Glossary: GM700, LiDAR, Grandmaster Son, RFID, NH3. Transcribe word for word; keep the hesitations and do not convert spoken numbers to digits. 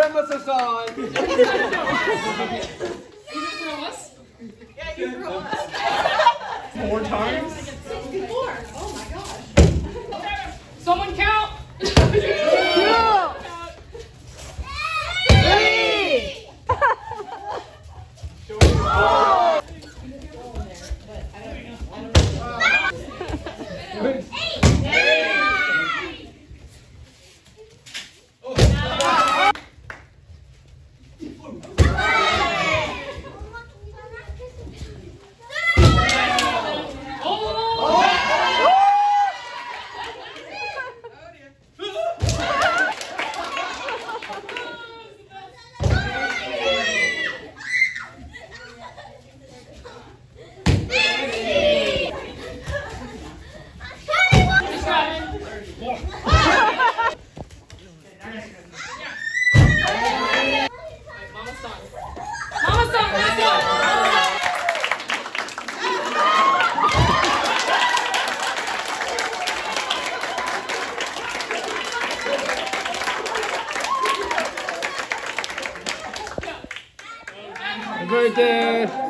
Grandmaster Son! You just throw us? Yeah, you throw us. Four times? Sixty-four! Oh my gosh. Someone count! Happy birthday!